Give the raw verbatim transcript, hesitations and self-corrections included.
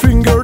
Finger.